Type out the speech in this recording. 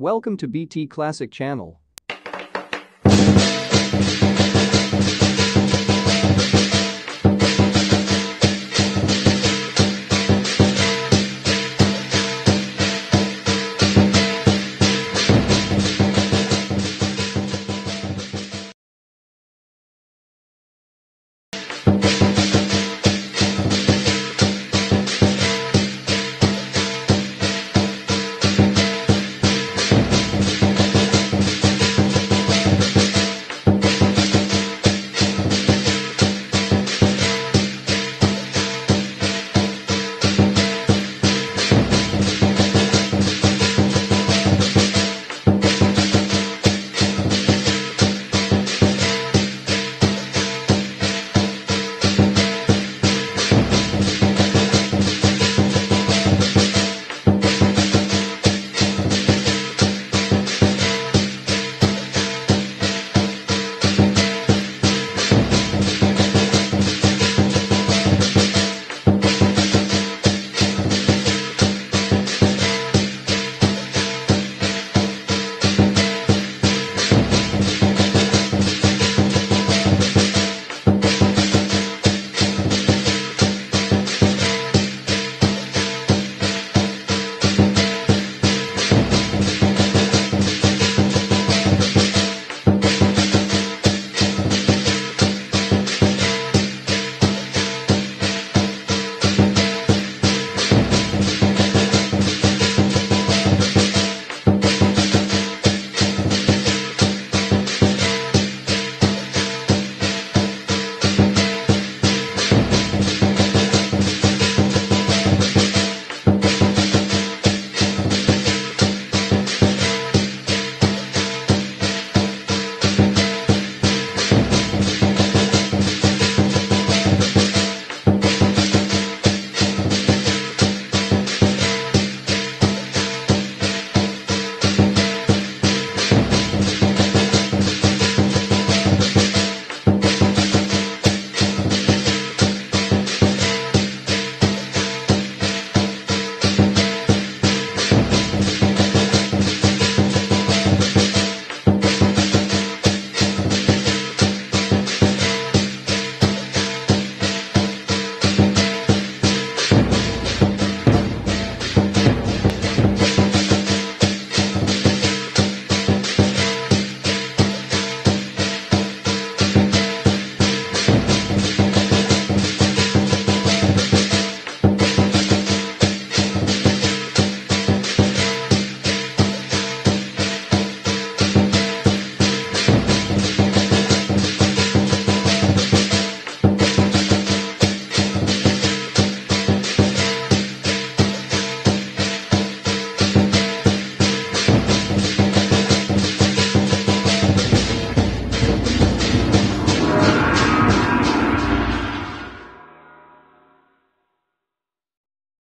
Welcome to BT Classic channel.